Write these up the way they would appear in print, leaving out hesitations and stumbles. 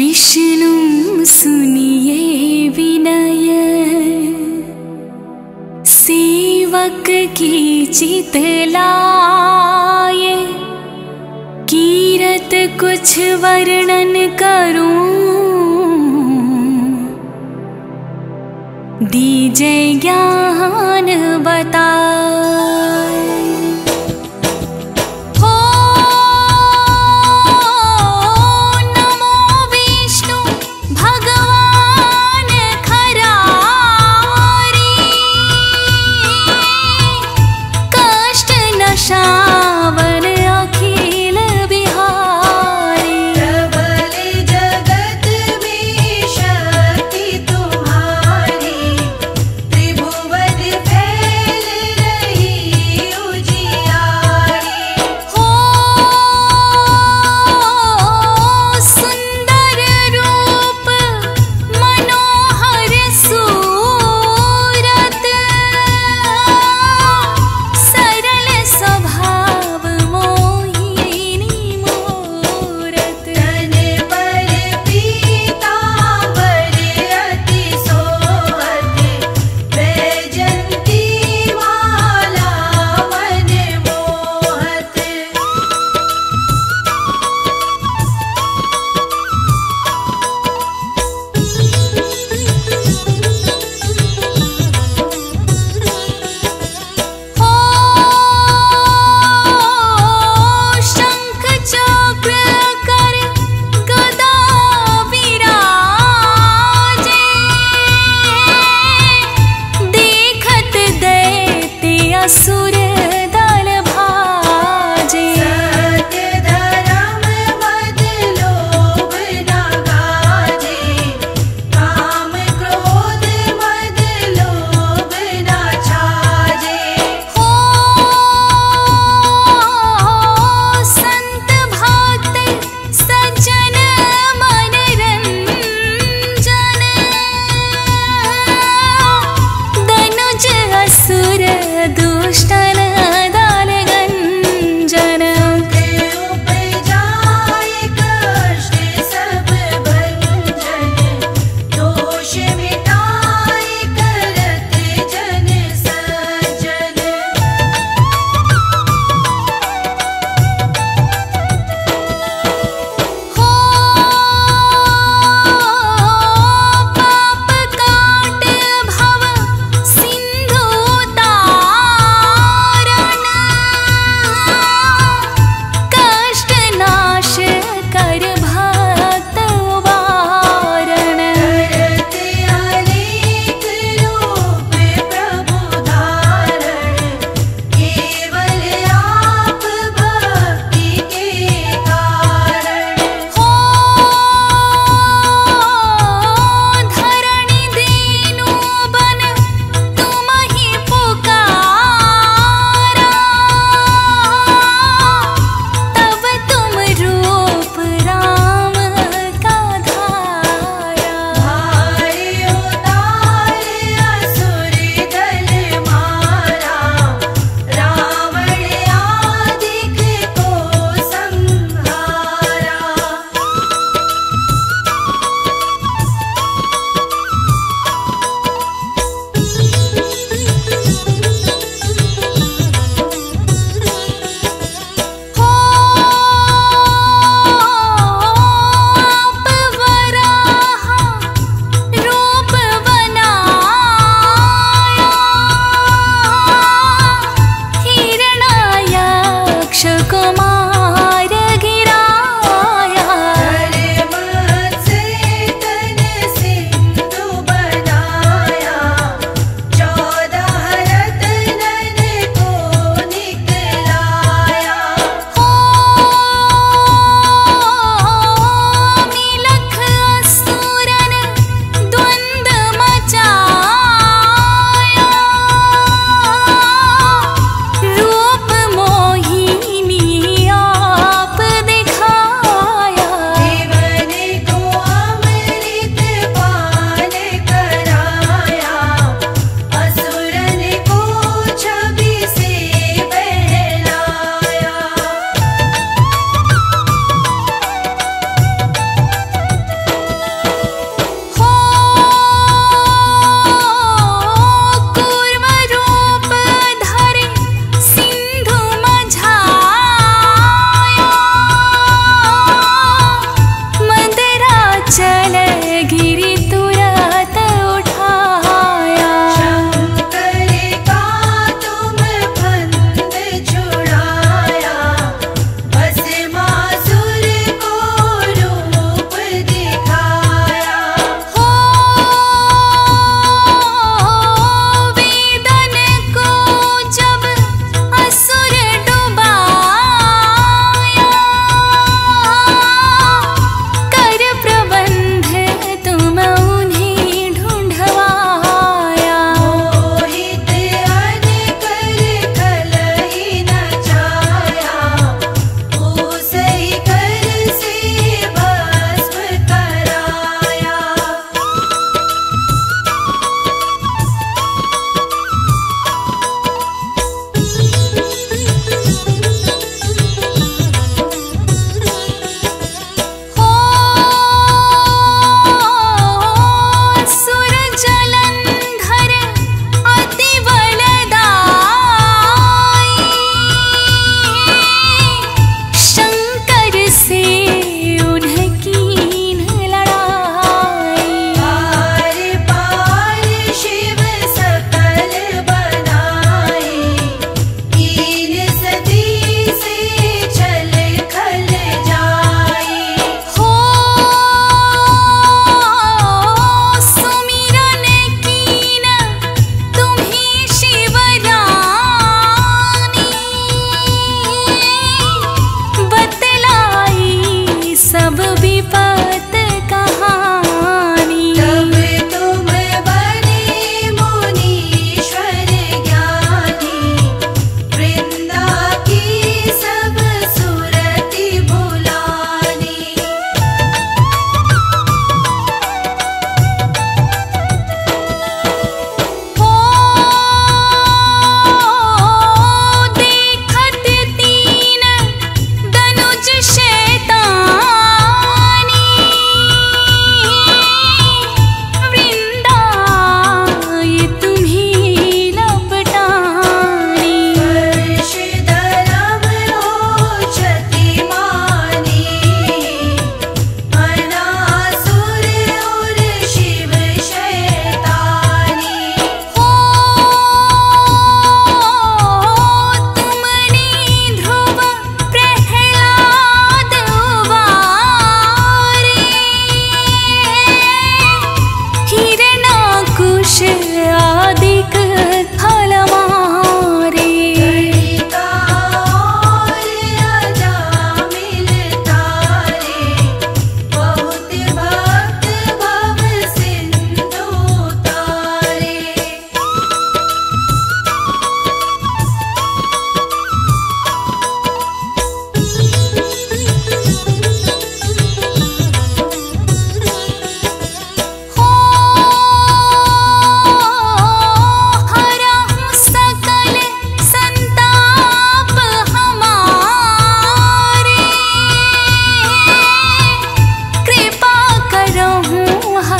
विष्णु सुनिए विनय सेवक की चित लाए। कीरत कुछ वर्णन करूं, दीजे ज्ञान बताए।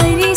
हमारी।